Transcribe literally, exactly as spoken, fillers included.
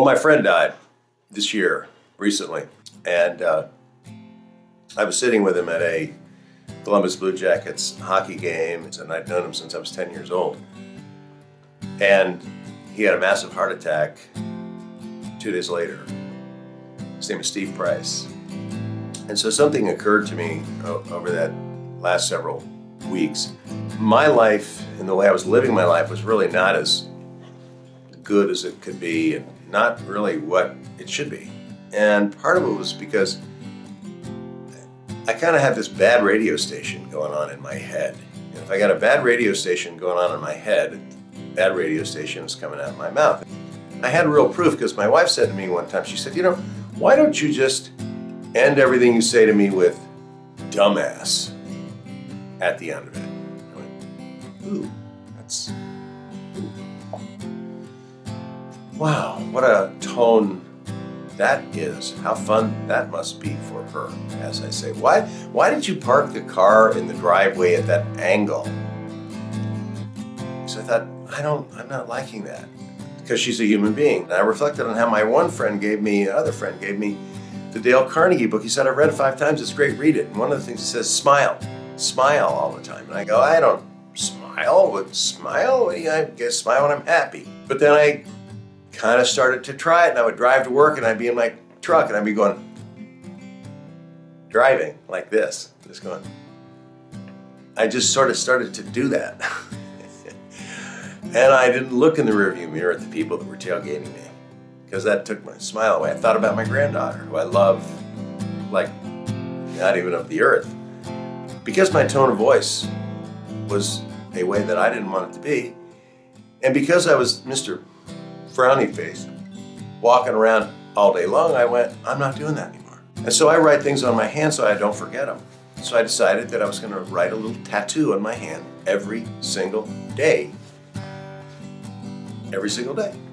Well, my friend died this year, recently, and uh, I was sitting with him at a Columbus Blue Jackets hockey game, and I'd known him since I was ten years old. And he had a massive heart attack two days later. His name is Steve Price. And so something occurred to me over that last several weeks. My life and the way I was living my life was really not as good as it could be, and not really what it should be. And part of it was because I kind of had this bad radio station going on in my head. And if I got a bad radio station going on in my head, bad radio station is coming out of my mouth. I had real proof, because my wife said to me one time, she said, you know, why don't you just end everything you say to me with dumbass at the end of it? I went, ooh, that's, ooh. Wow, what a tone that is. How fun that must be for her, as I say. Why, why did you park the car in the driveway at that angle? So I thought, I don't, I'm not liking that, because she's a human being. And I reflected on how my one friend gave me, another friend gave me the Dale Carnegie book. He said, I've read it five times, it's great, read it. And one of the things he says, smile, smile all the time. And I go, I don't smile, but smile, I guess smile when I'm happy. But then I kind of started to try it, and I would drive to work, and I'd be in my truck, and I'd be going, driving like this, just going. I just sort of started to do that. And I didn't look in the rearview mirror at the people that were tailgating me, because that took my smile away. I thought about my granddaughter, who I love, like, not even of the earth. Because my tone of voice was a way that I didn't want it to be, and because I was Mister Frowny Face walking around all day long, I went, I'm not doing that anymore. And so I write things on my hand so I don't forget them. So I decided that I was going to write a little tattoo on my hand every single day. Every single day.